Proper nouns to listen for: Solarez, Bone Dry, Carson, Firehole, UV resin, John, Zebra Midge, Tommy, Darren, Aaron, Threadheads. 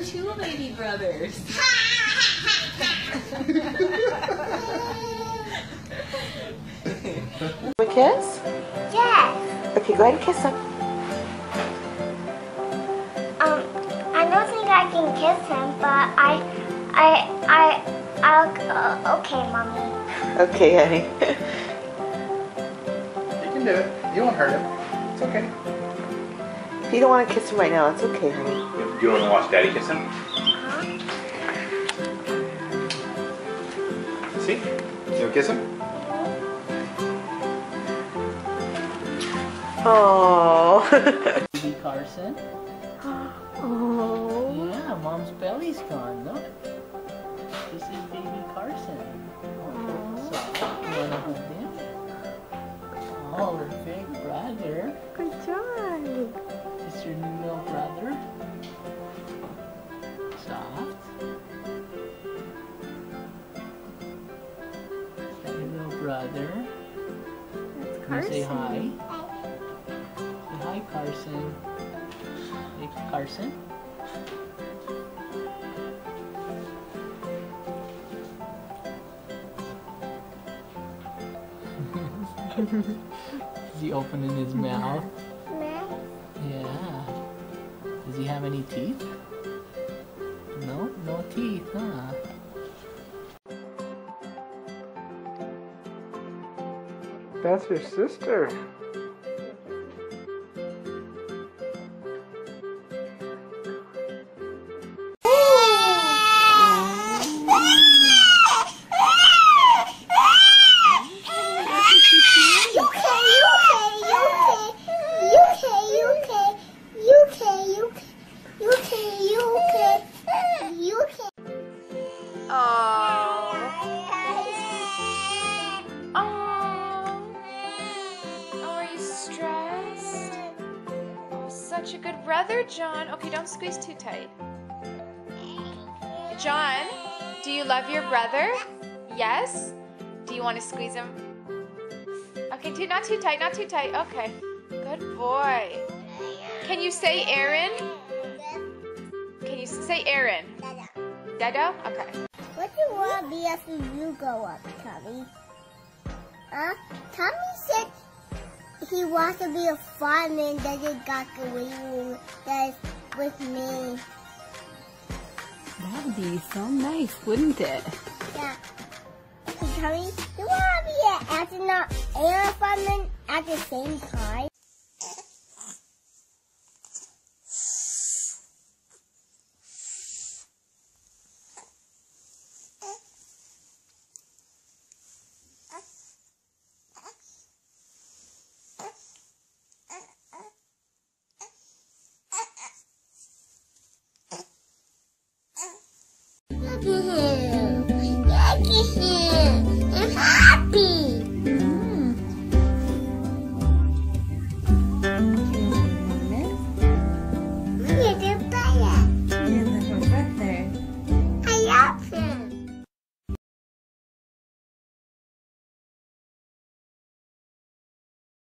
are two baby brothers. A kiss? Yes. Okay, go ahead and kiss him. I don't think I can kiss him, but I'll okay, mommy. Okay, honey. You can do it. You won't hurt him. It's okay. If you don't want to kiss him right now, it's okay, honey. You want to watch Daddy kiss him? See? You want to kiss him? Oh. Baby Carson. Oh. Yeah, Mom's belly's gone. Look. This is baby Carson. Oh. So, you want to hold him? Oh, her big brother. Good job. It's your new little brother. Soft. Is that your little brother? That's Carson. Can you say hi? Hi, Carson. Hey, Carson. Is he opening his mouth? Yeah. Does he have any teeth? No? No teeth, huh? That's your sister. Such a good brother, John. Okay, don't squeeze too tight. John, do you love your brother? Yes? Do you want to squeeze him? Okay, not too tight, not too tight. Okay, good boy. Can you say Aaron? Can you say Aaron? Dada. Dada? Okay. What do you want to be after you grow up, Tommy? Tommy said he wants to be a fireman that just got away with me. That'd be so nice, wouldn't it? Yeah. Tommy, you want to be an astronaut and a fireman at the same time?